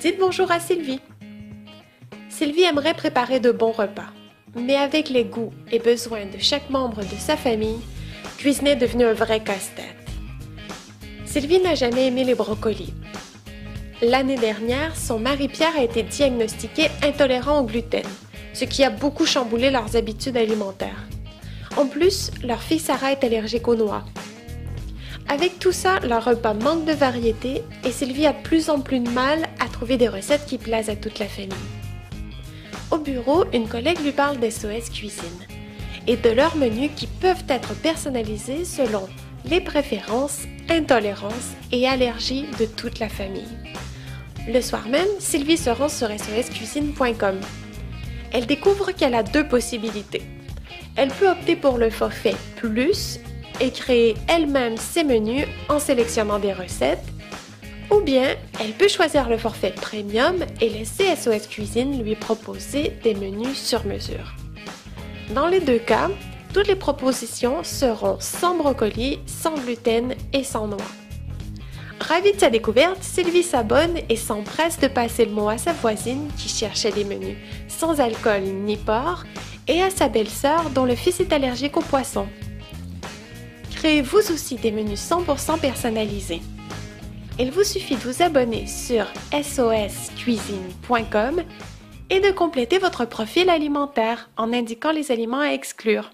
Dites bonjour à Sylvie. Sylvie aimerait préparer de bons repas, mais avec les goûts et besoins de chaque membre de sa famille, cuisiner est devenu un vrai casse-tête. Sylvie n'a jamais aimé les brocolis. L'année dernière, son mari Pierre a été diagnostiqué intolérant au gluten, ce qui a beaucoup chamboulé leurs habitudes alimentaires. En plus, leur fille Sarah est allergique aux noix. Avec tout ça, leur repas manque de variété et Sylvie a de plus en plus de mal à trouver des recettes qui plaisent à toute la famille. Au bureau, une collègue lui parle des SOS Cuisine et de leurs menus qui peuvent être personnalisés selon les préférences, intolérances et allergies de toute la famille. Le soir même, Sylvie se rend sur soscuisine.com. Elle découvre qu'elle a deux possibilités. Elle peut opter pour le forfait plus et créer elle-même ses menus en sélectionnant des recettes, ou bien elle peut choisir le forfait premium et laisser SOS Cuisine lui proposer des menus sur mesure. Dans les deux cas, toutes les propositions seront sans brocoli, sans gluten et sans noix. Ravie de sa découverte, Sylvie s'abonne et s'empresse de passer le mot à sa voisine qui cherchait des menus sans alcool ni porc et à sa belle-sœur dont le fils est allergique aux poissons. Créez-vous aussi des menus 100% personnalisés. Il vous suffit de vous abonner sur soscuisine.com et de compléter votre profil alimentaire en indiquant les aliments à exclure.